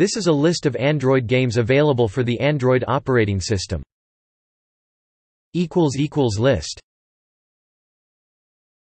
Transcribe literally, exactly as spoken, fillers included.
This is a list of Android games available for the Android operating system. List